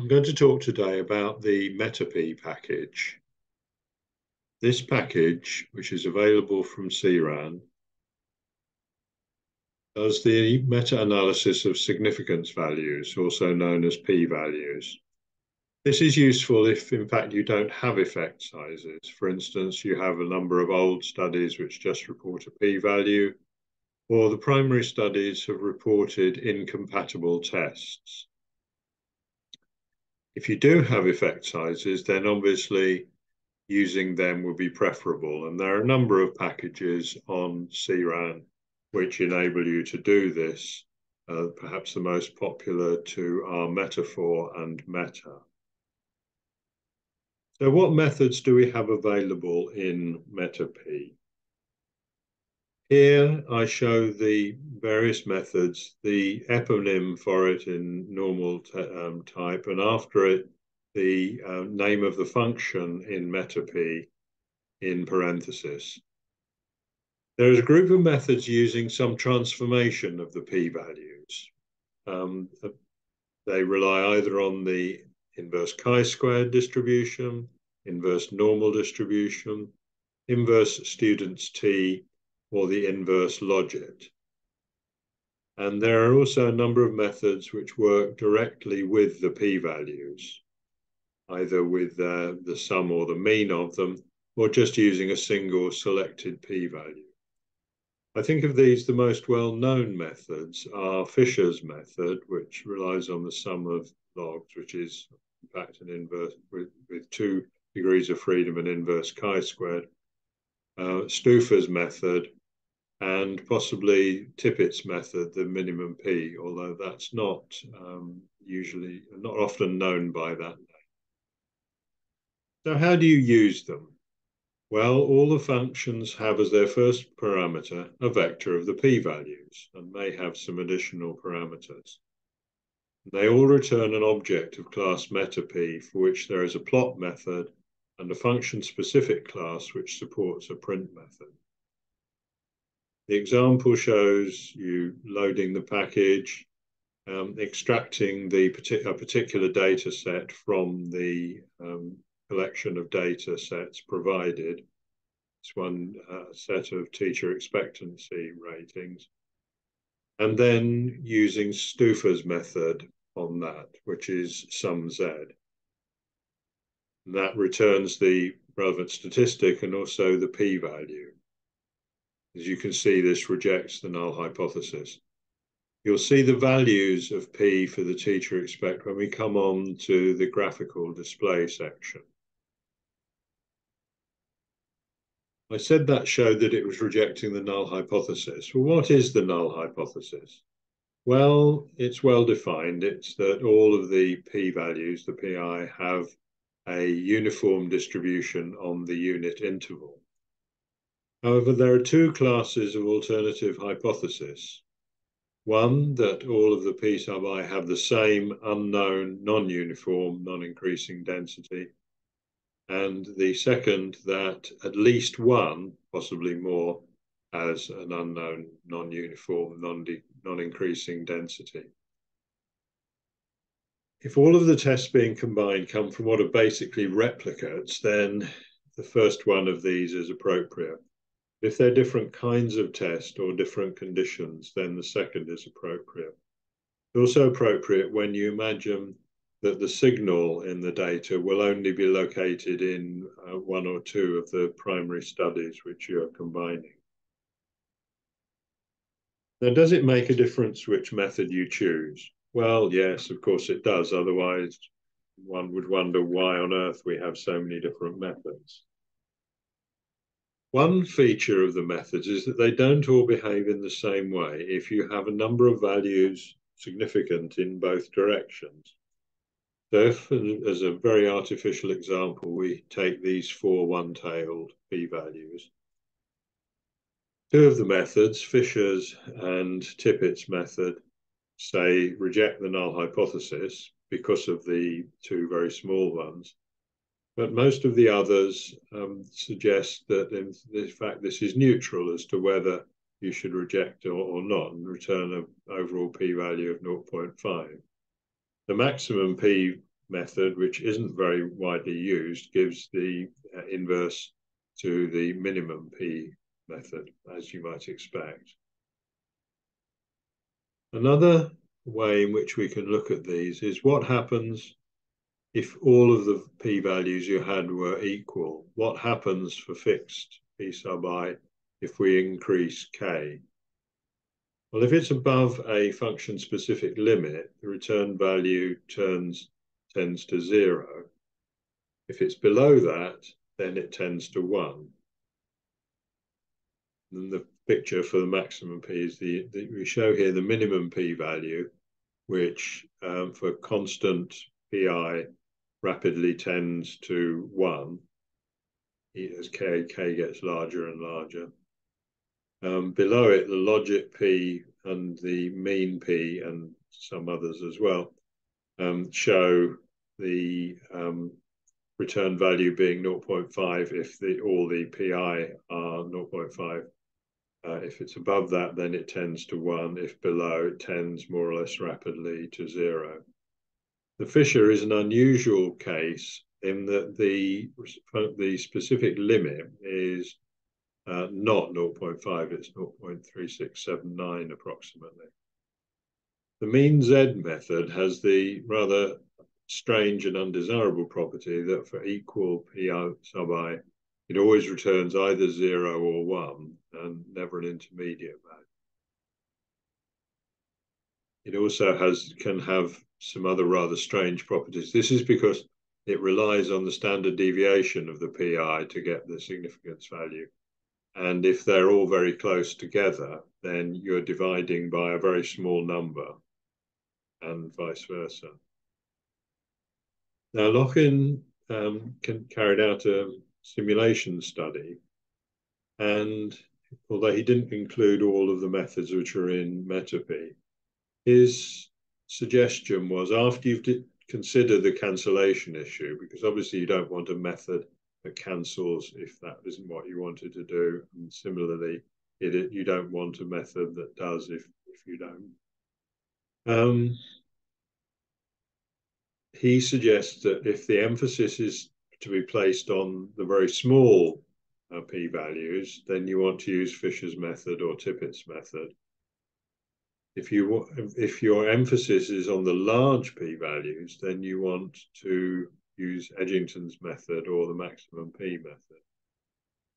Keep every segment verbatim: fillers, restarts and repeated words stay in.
I'm going to talk today about the MetaP package. This package, which is available from C RAN, does the meta-analysis of significance values, also known as p-values. This is useful if, in fact, you don't have effect sizes. For instance, you have a number of old studies which just report a p-value, or the primary studies have reported incompatible tests. If you do have effect sizes, then obviously using them will be preferable. And there are a number of packages on C RAN which enable you to do this. Uh, perhaps the most popular two are metafor and meta. So what methods do we have available in MetaP? Here I show the various methods, the eponym for it in normal um, type, and after it, the uh, name of the function in MetaP in parenthesis. There is a group of methods using some transformation of the p-values. Um, they rely either on the inverse chi-squared distribution, inverse normal distribution, inverse student's t, or the inverse logit. And there are also a number of methods which work directly with the p-values, either with uh, the sum or the mean of them, or just using a single selected p-value. I think of these, the most well-known methods are Fisher's method, which relies on the sum of logs, which is in fact an inverse with, with two degrees of freedom and inverse chi-squared, uh, Stouffer's method, and possibly Tippett's method, the minimum p, although that's not um, usually, not often known by that name. So how do you use them? Well, all the functions have as their first parameter a vector of the p-values and may have some additional parameters. They all return an object of class MetaP for which there is a plot method and a function-specific class which supports a print method. The example shows you loading the package, um, extracting the partic a particular data set from the um, collection of data sets provided. It's one uh, set of teacher expectancy ratings, and then using Stouffer's method on that, which is sum z. And that returns the relevant statistic and also the p-value. As you can see, this rejects the null hypothesis. You'll see the values of p for the teacher expect when we come on to the graphical display section. I said that showed that it was rejecting the null hypothesis. Well, what is the null hypothesis? Well, it's well defined. It's that all of the p-values, the pi, have a uniform distribution on the unit interval. However, there are two classes of alternative hypothesis. One, that all of the p sub I have the same unknown, non-uniform, non-increasing density. And the second, that at least one, possibly more, has an unknown, non-uniform, non-increasing density. If all of the tests being combined come from what are basically replicates, then the first one of these is appropriate. If they're different kinds of test or different conditions, then the second is appropriate. It's also appropriate when you imagine that the signal in the data will only be located in uh, one or two of the primary studies which you are combining. Now, does it make a difference which method you choose? Well, yes, of course it does. Otherwise, one would wonder why on earth we have so many different methods. One feature of the methods is that they don't all behave in the same way if you have a number of values significant in both directions. So if, as a very artificial example, we take these four one-tailed p-values, two of the methods, Fisher's and Tippett's method, say reject the null hypothesis because of the two very small ones, but most of the others um, suggest that in, in fact this is neutral as to whether you should reject or, or not and return an overall p-value of zero point five. The maximum p method, which isn't very widely used, gives the uh, inverse to the minimum P method, as you might expect. Another way in which we can look at these is what happens if all of the p-values you had were equal. What happens for fixed p sub I if we increase k? Well, if it's above a function-specific limit, the return value turns tends to zero. If it's below that, then it tends to one. And the picture for the maximum p is the, the we show here the minimum p value, which um, for constant pi rapidly tends to one as k k gets larger and larger. Um, below it, the logit p and the mean p and some others as well um, show the um, return value being zero point five if the all the pi are zero point five. Uh, if it's above that, then it tends to one. If below, it tends more or less rapidly to zero. The Fisher is an unusual case in that the, the specific limit is uh, not zero point five, it's zero point three six seven nine approximately. The mean Z method has the rather strange and undesirable property that for equal P sub I, it always returns either zero or one and never an intermediate value. It also has can have some other rather strange properties. This is because it relies on the standard deviation of the P I to get the significance value. And if they're all very close together, then you're dividing by a very small number and vice versa. Now, Lochin um, carried out a simulation study, and although he didn't include all of the methods which are in MetaP, his suggestion was, after you've considered the cancellation issue, because obviously you don't want a method that cancels if that isn't what you wanted to do, and similarly, it, you don't want a method that does if, if you don't. Um, he suggests that if the emphasis is to be placed on the very small uh, p-values, then you want to use Fisher's method or Tippett's method. If you if your emphasis is on the large p-values, then you want to use Edgington's method or the maximum p method.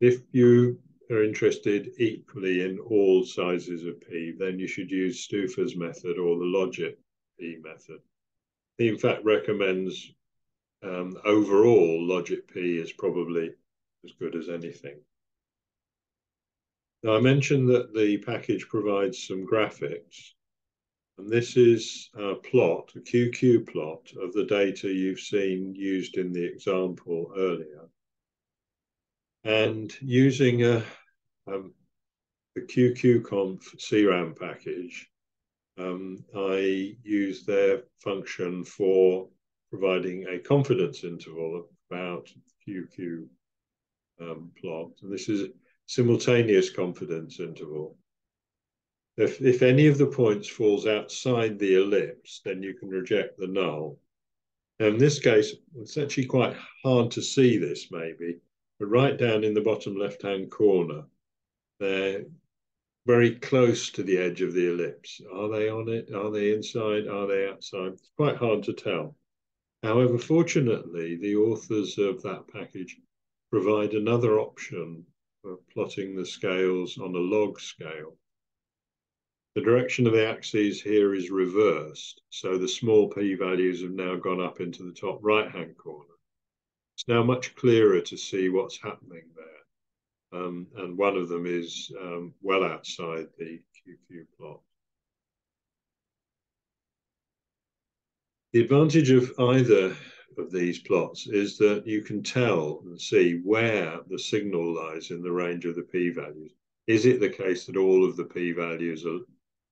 If you are interested equally in all sizes of p, then you should use Stouffer's method or the logit p method. He in fact recommends um, overall logit p is probably as good as anything. Now, I mentioned that the package provides some graphics, and this is a plot, a Q Q plot of the data you've seen used in the example earlier. And using a, um, the QQconf C RAM package, um, I use their function for providing a confidence interval about Q Q um, plot, and this is simultaneous confidence interval. If, if any of the points falls outside the ellipse, then you can reject the null. Now, in this case, it's actually quite hard to see this maybe, but right down in the bottom left-hand corner, they're very close to the edge of the ellipse. Are they on it? Are they inside? Are they outside? It's quite hard to tell. However, fortunately, the authors of that package provide another option for plotting the scales on a log scale. The direction of the axes here is reversed, so the small p-values have now gone up into the top right-hand corner. It's now much clearer to see what's happening there, um, and one of them is um, well outside the Q Q plot. The advantage of either of these plots is that you can tell and see where the signal lies in the range of the p-values. Is it the case that all of the p-values are,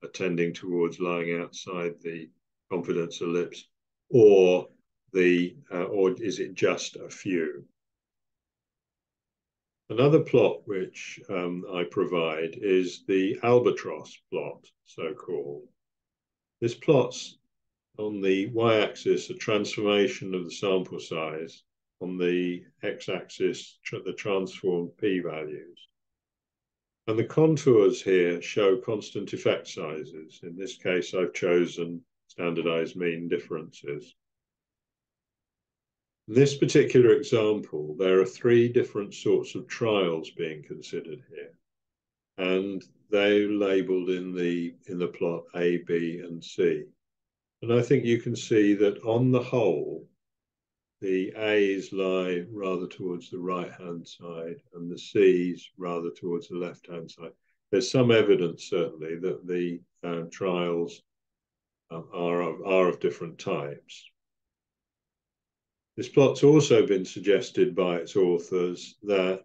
are tending towards lying outside the confidence ellipse, or the uh, or is it just a few? Another plot which um, I provide is the albatross plot, so-called. This plots on the y-axis, the transformation of the sample size, on the x-axis, the transformed p-values. And the contours here show constant effect sizes. In this case, I've chosen standardized mean differences. In this particular example, there are three different sorts of trials being considered here, and they're labeled in the, in the plot A, B, and C. And I think you can see that on the whole, the A's lie rather towards the right-hand side and the C's rather towards the left-hand side. There's some evidence, certainly, that the uh, trials um, are, of, are of different types. This plot's also been suggested by its authors that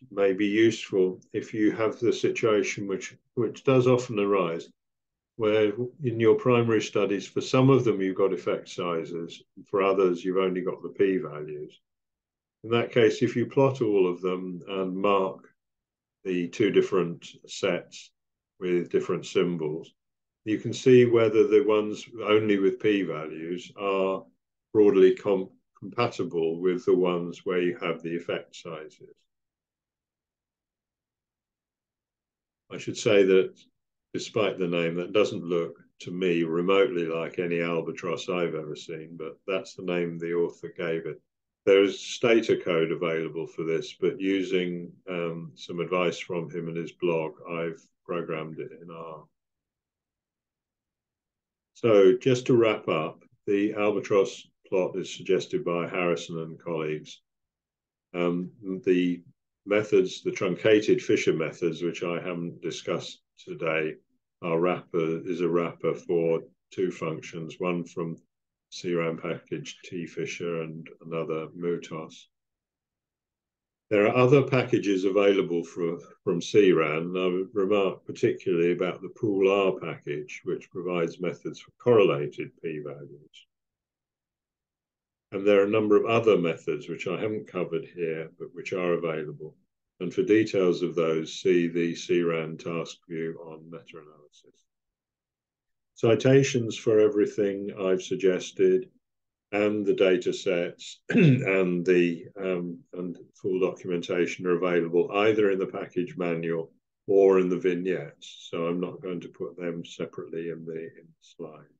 it may be useful if you have the situation which, which does often arise, where in your primary studies, for some of them, you've got effect sizes, and for others, you've only got the p-values. In that case, if you plot all of them and mark the two different sets with different symbols, you can see whether the ones only with p-values are broadly com compatible with the ones where you have the effect sizes. I should say that despite the name, that doesn't look to me remotely like any albatross I've ever seen, but that's the name the author gave it. There is stata code available for this, but using um, some advice from him in his blog, I've programmed it in R. So just to wrap up, the albatross plot is suggested by Harrison and colleagues. Um, the methods, the truncated Fisher methods, which I haven't discussed today, our wrapper is a wrapper for two functions, one from C R A N package TFisher and another Mutoss. There are other packages available for, from C R A N. I would remark particularly about the PoolR package, which provides methods for correlated p-values. And there are a number of other methods which I haven't covered here, but which are available. And for details of those, see the C R A N task view on meta-analysis. Citations for everything I've suggested, and the data sets and the um, and full documentation are available either in the package manual or in the vignettes. So I'm not going to put them separately in the, in the slide.